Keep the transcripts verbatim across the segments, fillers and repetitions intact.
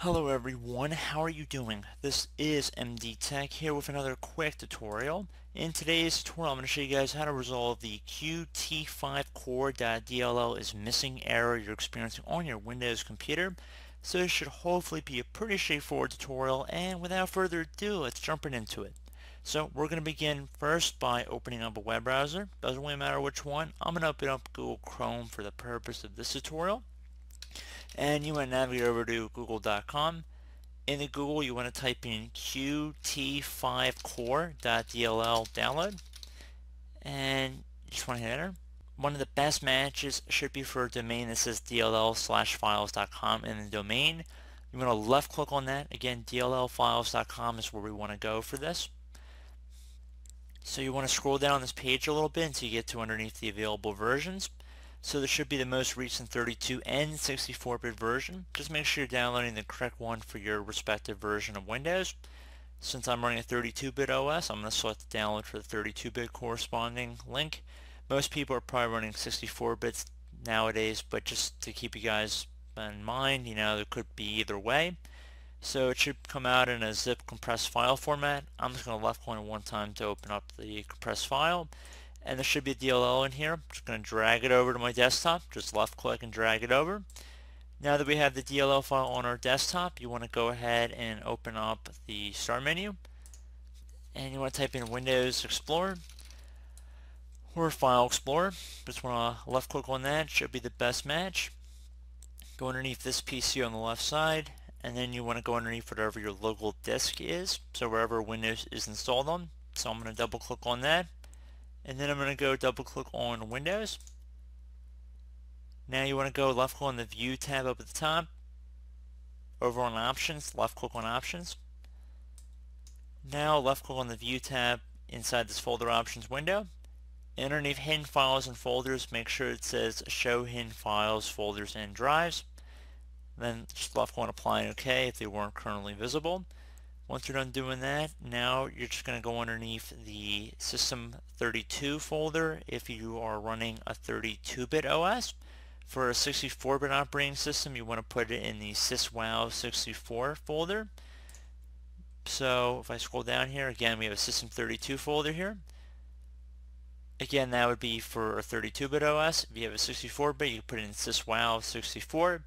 Hello everyone, how are you doing? This is M D Tech here with another quick tutorial. In today's tutorial I'm going to show you guys how to resolve the Q T five core dot D L L is missing error you're experiencing on your Windows computer. So this should hopefully be a pretty straightforward tutorial, and without further ado, let's jump right into it. So we're going to begin first by opening up a web browser. Doesn't really matter which one. I'm going to open up Google Chrome for the purpose of this tutorial. And you want to navigate over to google dot com. In the Google, you want to type in Q T five core dot D L L download, and you just want to hit enter. One of the best matches should be for a domain that says D L L files dot com in the domain. You want to left click on that. Again, D L L files dot com is where we want to go for this. So you want to scroll down this page a little bit until you get to underneath the available versions. So this should be the most recent thirty-two and sixty-four bit version. Just make sure you're downloading the correct one for your respective version of Windows. Since I'm running a thirty-two bit O S, I'm going to select the download for the thirty-two bit corresponding link. Most people are probably running sixty-four bits nowadays, but just to keep you guys in mind, you know, it could be either way. So it should come out in a zip compressed file format. I'm just going to left click one time to open up the compressed file. And there should be a D L L in here. I'm just going to drag it over to my desktop. Just left click and drag it over. Now that we have the D L L file on our desktop, you want to go ahead and open up the start menu, and you want to type in Windows Explorer or File Explorer. Just want to left click on that. Should be the best match. Go underneath this P C on the left side, and then you want to go underneath whatever your local disk is, so wherever Windows is installed on. So I'm going to double click on that. And then I'm going to go double click on Windows. Now you want to go left click on the View tab up at the top. Over on Options, left click on Options. Now left click on the View tab inside this folder options window. Underneath Hidden Files and Folders, make sure it says Show Hidden Files, Folders, and Drives. Then just left click on Apply and OK if they weren't currently visible. Once you're done doing that, now you're just going to go underneath the System thirty-two folder if you are running a thirty-two bit O S. For a sixty-four bit operating system, you want to put it in the sys wow sixty-four folder. So if I scroll down here, again, we have a System thirty-two folder here. Again, that would be for a thirty-two bit O S. If you have a sixty-four bit, you can put it in sys wow sixty-four.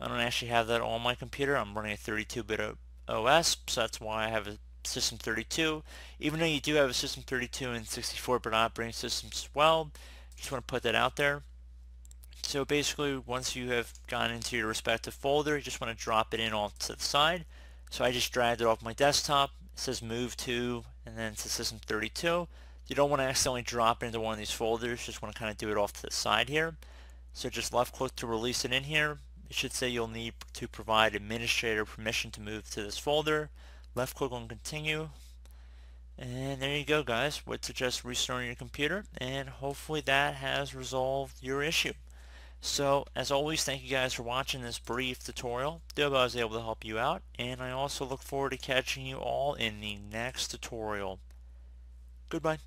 I don't actually have that on my computer. I'm running a thirty-two bit O S, so that's why I have a System thirty-two. Even though you do have a System thirty-two and sixty-four bit operating systems as well, just want to put that out there. So basically, once you have gone into your respective folder, you just want to drop it in all to the side. So I just dragged it off my desktop. It says move to, and then to System thirty-two. You don't want to accidentally drop it into one of these folders. Just want to kind of do it off to the side here. So just left click to release it in here. It should say you'll need to provide administrator permission to move to this folder. Left click on continue, and there you go, guys. Would suggest restarting your computer, and hopefully that has resolved your issue. So as always, thank you guys for watching this brief tutorial. I hope I was able to help you out, and I also look forward to catching you all in the next tutorial. Goodbye.